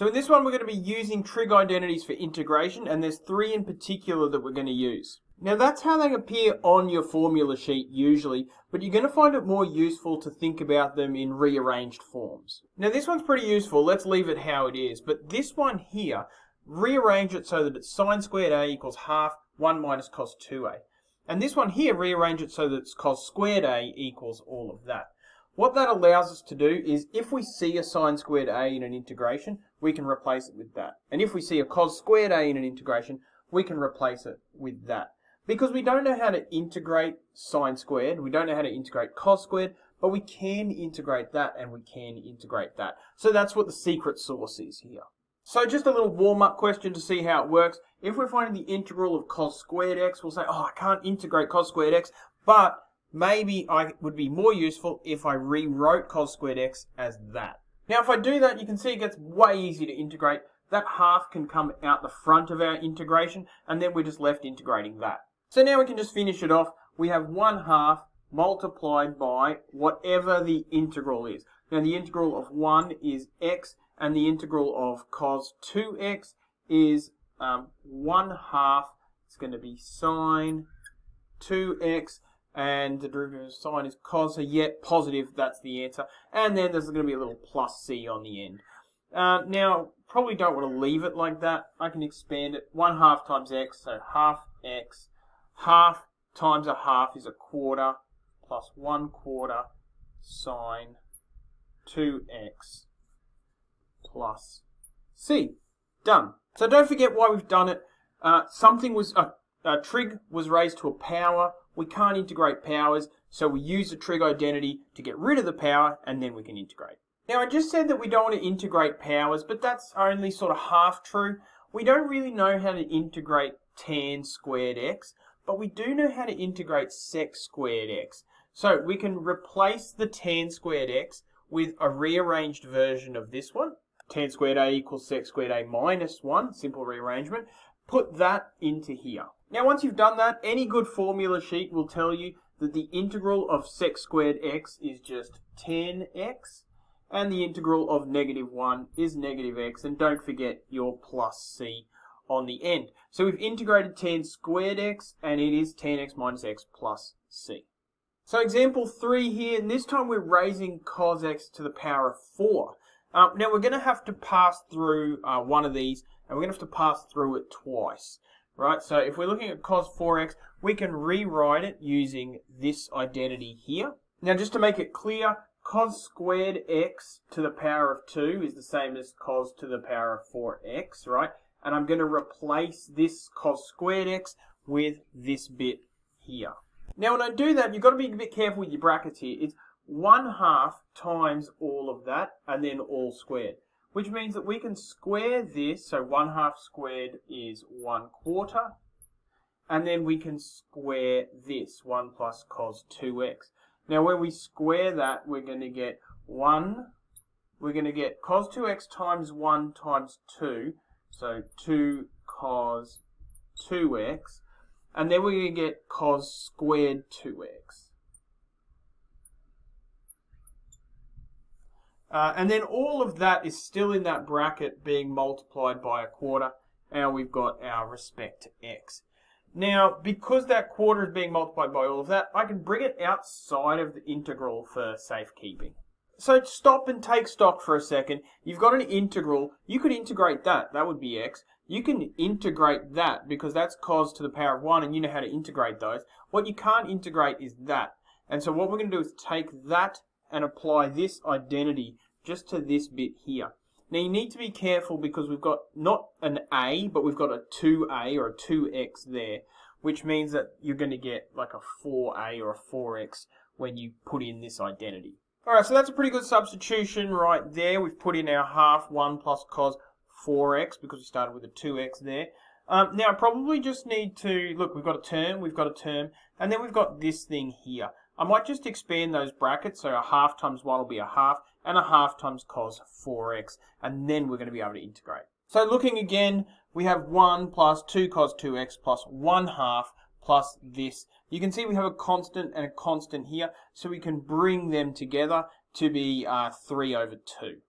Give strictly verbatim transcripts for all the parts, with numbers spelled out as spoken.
So in this one, we're going to be using trig identities for integration, and there's three in particular that we're going to use. Now that's how they appear on your formula sheet usually, but you're going to find it more useful to think about them in rearranged forms. Now this one's pretty useful, let's leave it how it is, but this one here, rearrange it so that it's sine squared a equals half one minus cos two a. And this one here, rearrange it so that it's cos squared a equals all of that. What that allows us to do is, if we see a sine squared a in an integration, we can replace it with that. And if we see a cos squared a in an integration, we can replace it with that. Because we don't know how to integrate sine squared, we don't know how to integrate cos squared, but we can integrate that and we can integrate that. So that's what the secret sauce is here. So just a little warm-up question to see how it works. If we're finding the integral of cos squared x, we'll say, oh, I can't integrate cos squared x, but maybe I would be more useful if I rewrote cos squared x as that. Now, if I do that, you can see it gets way easier to integrate. That half can come out the front of our integration, and then we're just left integrating that. So now we can just finish it off. We have one half multiplied by whatever the integral is. Now, the integral of one is x, and the integral of cos two x is um, one half. It's going to be sine two x, and the derivative of sine is cos, so yet positive, that's the answer. And then there's going to be a little plus c on the end. Uh, now, probably don't want to leave it like that. I can expand it. one half times x, so half x. Half times a half is a quarter, plus one quarter sine two x plus c. Done. So don't forget why we've done it. Uh, something was, a, a trig was raised to a power. We can't integrate powers, so we use the trig identity to get rid of the power, and then we can integrate. Now, I just said that we don't want to integrate powers, but that's only sort of half true. We don't really know how to integrate tan squared x, but we do know how to integrate sec squared x. So we can replace the tan squared x with a rearranged version of this one. Tan squared a equals sec squared a minus one, simple rearrangement. Put that into here. Now, once you've done that, any good formula sheet will tell you that the integral of sec squared x is just ten x, and the integral of negative one is negative x, and don't forget your plus c on the end. So we've integrated tan squared x, and it is ten x minus x plus c. So example three here, and this time we're raising cos x to the power of four. Um, now, we're going to have to pass through uh, one of these, and we're going to have to pass through it twice. Right, so if we're looking at cos four x, we can rewrite it using this identity here. Now, just to make it clear, cos squared x to the power of two is the same as cos to the power of four x, right? And I'm going to replace this cos squared x with this bit here. Now, when I do that, you've got to be a bit careful with your brackets here. It's one half times all of that, and then all squared, which means that we can square this, so one half squared is one quarter, and then we can square this, one plus cos two x. Now, when we square that, we're going to get one, we're going to get cos two x times one times two, so two cos two x, and then we're going to get cos squared two x. Uh, and then all of that is still in that bracket being multiplied by a quarter, and we've got our respect to x. Now, because that quarter is being multiplied by all of that, I can bring it outside of the integral for safekeeping. So stop and take stock for a second. You've got an integral. You could integrate that. That would be x. You can integrate that because that's cos to the power of one, and you know how to integrate those. What you can't integrate is that. And so what we're going to do is take that and apply this identity just to this bit here. Now, you need to be careful because we've got not an a, but we've got a two a or a two x there, which means that you're going to get like a four a or a four x when you put in this identity. All right, so that's a pretty good substitution right there. We've put in our half one plus cos four x because we started with a two x there. Um, now, probably just need to, look, we've got a term, we've got a term, and then we've got this thing here. I might just expand those brackets, so a half times one will be a half, and a half times cos four x, and then we're going to be able to integrate. So looking again, we have one plus two cos two x plus one half plus this. You can see we have a constant and a constant here, so we can bring them together to be uh, three over two.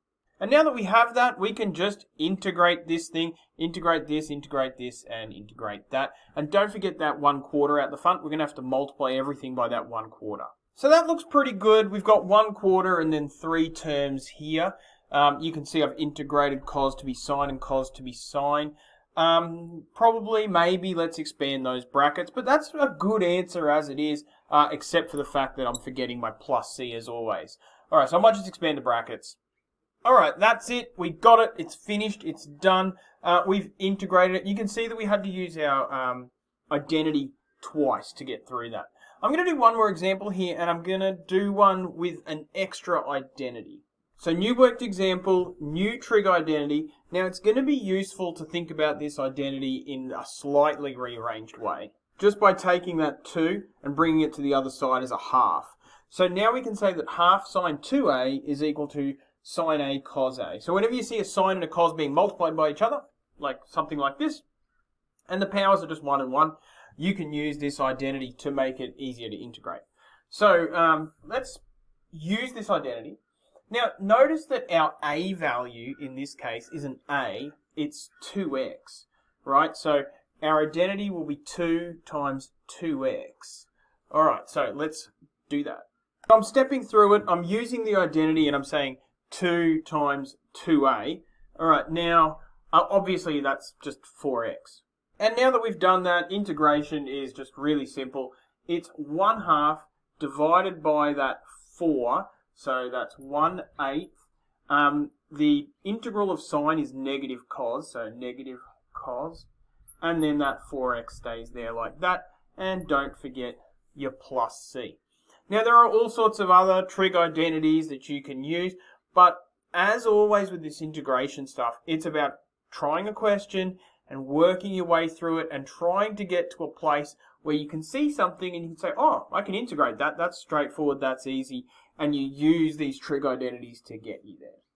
And now that we have that, we can just integrate this thing, integrate this, integrate this, and integrate that. And don't forget that one quarter out the front. We're going to have to multiply everything by that one quarter. So that looks pretty good. We've got one quarter and then three terms here. Um, you can see I've integrated cos to be sine and cos to be sine. Um, probably, maybe, let's expand those brackets. But that's a good answer as it is, uh, except for the fact that I'm forgetting my plus C as always. All right, so I might just expand the brackets. All right, that's it. We got it. It's finished. It's done. Uh, we've integrated it. You can see that we had to use our um, identity twice to get through that. I'm going to do one more example here, and I'm going to do one with an extra identity. So new worked example, new trig identity. Now, it's going to be useful to think about this identity in a slightly rearranged way, just by taking that two and bringing it to the other side as a half. So now we can say that half sine two a is equal to sine A cos A. So whenever you see a sine and a cos being multiplied by each other, like something like this, and the powers are just one and one, you can use this identity to make it easier to integrate. So um, let's use this identity. Now notice that our A value in this case isn't A, it's two x, right? So our identity will be two times two x. All right, so let's do that. So I'm stepping through it, I'm using the identity, and I'm saying two times two a. All right, now, uh, obviously that's just four x. And now that we've done that, integration is just really simple. It's one half divided by that four, so that's one eighth. Um, the integral of sine is negative cos, so negative cos. And then that four x stays there like that. And don't forget your plus c. Now, there are all sorts of other trig identities that you can use. But as always with this integration stuff, it's about trying a question and working your way through it and trying to get to a place where you can see something and you can say, oh, I can integrate that. That's straightforward. That's easy. And you use these trig identities to get you there.